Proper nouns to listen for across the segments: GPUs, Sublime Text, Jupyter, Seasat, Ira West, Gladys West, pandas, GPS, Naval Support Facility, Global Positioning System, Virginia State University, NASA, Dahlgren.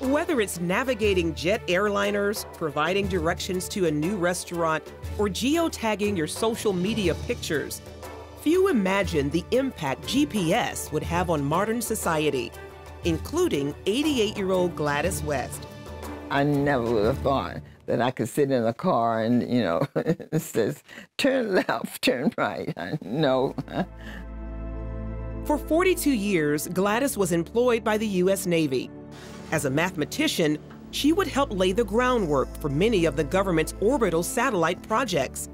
Whether it's navigating jet airliners, providing directions to a new restaurant, or geotagging your social media pictures, few imagine the impact GPS would have on modern society, including 88-year-old Gladys West. I never would have thought that I could sit in a car and, you know, it says, turn left, turn right. No. For 42 years, Gladys was employed by the U.S. Navy. As a mathematician, she would help lay the groundwork for many of the government's orbital satellite projects.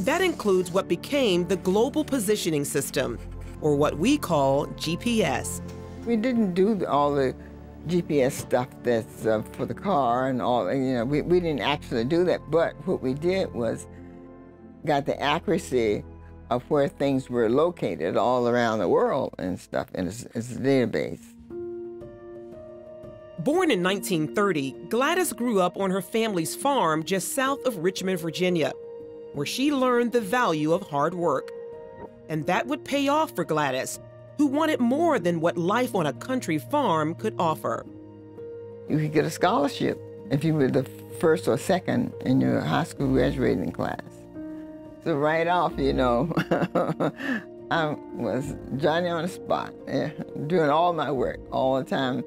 That includes what became the Global Positioning System, or what we call GPS. We didn't do all the GPS stuff that's for the car and all, you know, we didn't actually do that, but what we did was got the accuracy of where things were located all around the world and stuff in its database. Born in 1930, Gladys grew up on her family's farm just south of Richmond, Virginia, where she learned the value of hard work. And that would pay off for Gladys, who wanted more than what life on a country farm could offer. You could get a scholarship if you were the first or second in your high school graduating class. So right off, you know, I was Johnny on the spot, doing all my work all the time.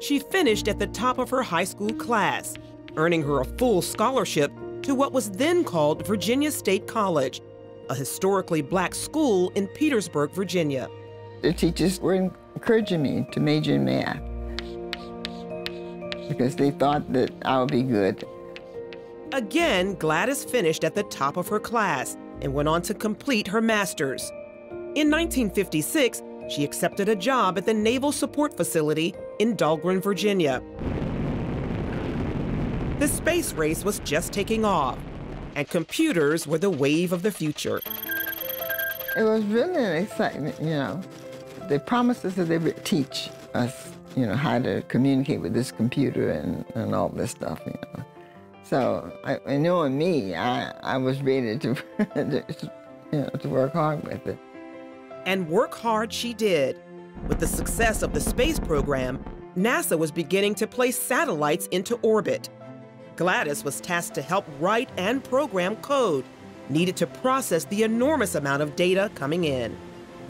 She finished at the top of her high school class, earning her a full scholarship to what was then called Virginia State College, a historically black school in Petersburg, Virginia. The teachers were encouraging me to major in math because they thought that I would be good. Again, Gladys finished at the top of her class and went on to complete her master's. In 1956, she accepted a job at the Naval Support Facility in Dahlgren, Virginia. The space race was just taking off, and computers were the wave of the future. It was really an excitement, you know. They promised us that they would teach us, you know, how to communicate with this computer and all this stuff, you know. So, I knowing me, I was ready to, you know, to work hard with it. And work hard she did. With the success of the space program, NASA was beginning to place satellites into orbit. Gladys was tasked to help write and program code needed to process the enormous amount of data coming in.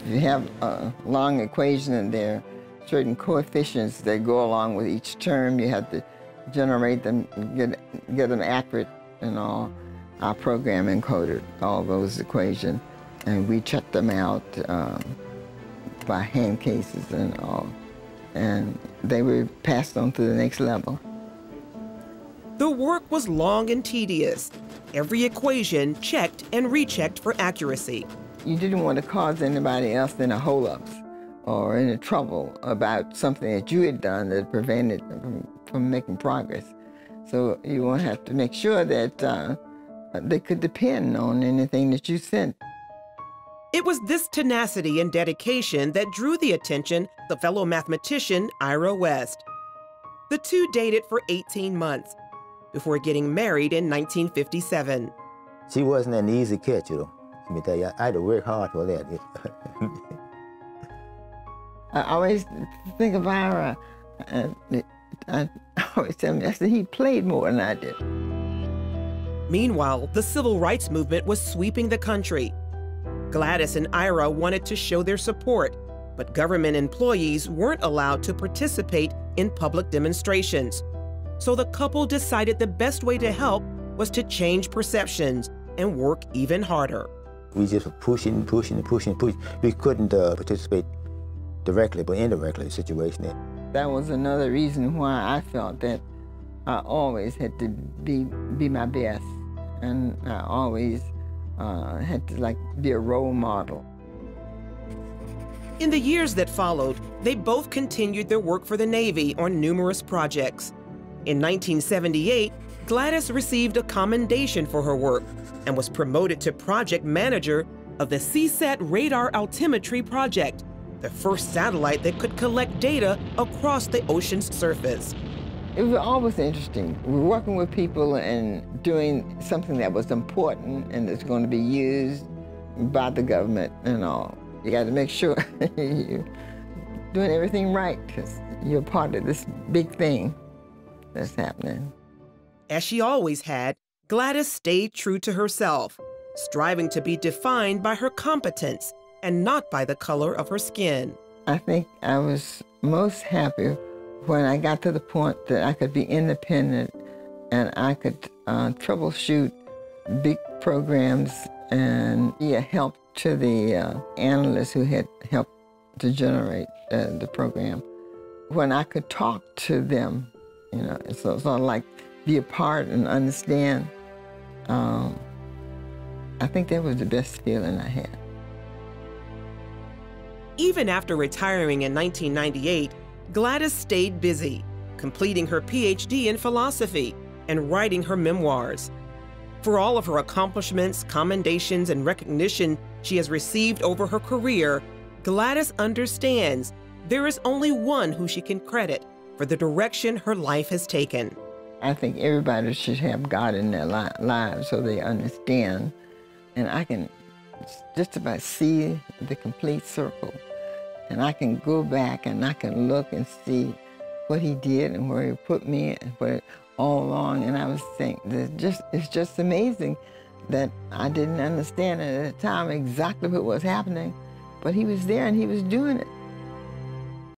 You have a long equation in there, certain coefficients that go along with each term. You have to generate them, get them accurate and all. Our program encoded all those equations, and we checked them out by hand cases and all, and they were passed on to the next level. The work was long and tedious. Every equation checked and rechecked for accuracy. You didn't want to cause anybody else any holdups or any trouble about something that you had done that prevented them from making progress. So you want to have to make sure that they could depend on anything that you sent. It was this tenacity and dedication that drew the attention of fellow mathematician Ira West. The two dated for 18 months before getting married in 1957. She wasn't an easy catch, you know. Let me tell you, I had to work hard for that. I always think of Ira. I always tell him, I said, he played more than I did. Meanwhile, the civil rights movement was sweeping the country. Gladys and Ira wanted to show their support, but government employees weren't allowed to participate in public demonstrations. So the couple decided the best way to help was to change perceptions and work even harder. We just were pushing. We couldn't participate directly, but indirectly in the situation. That was another reason why I felt that I always had to be my best, and I always had to, like, be a role model. In the years that followed, they both continued their work for the Navy on numerous projects. In 1978, Gladys received a commendation for her work and was promoted to project manager of the Seasat radar altimetry project, the first satellite that could collect data across the ocean's surface. It was always interesting. We were working with people and doing something that was important and that's going to be used by the government and all. You got to make sure you doing everything right because you're part of this big thing that's happening. As she always had, Gladys stayed true to herself, striving to be defined by her competence and not by the color of her skin. I think I was most happy when I got to the point that I could be independent and I could troubleshoot big programs and be a help to the analysts who had helped to generate the program. When I could talk to them, you know, it's sort of like be a part and understand. I think that was the best feeling I had. Even after retiring in 1998, Gladys stayed busy, completing her PhD in philosophy and writing her memoirs. For all of her accomplishments, commendations, and recognition she has received over her career, Gladys understands there is only one who she can credit for the direction her life has taken. I think everybody should have God in their lives so they understand. And I can just about see the complete circle. And I can go back and I can look and see what he did and where he put me and where all along. And I was thinking, it's just amazing that I didn't understand at the time exactly what was happening. But he was there and he was doing it.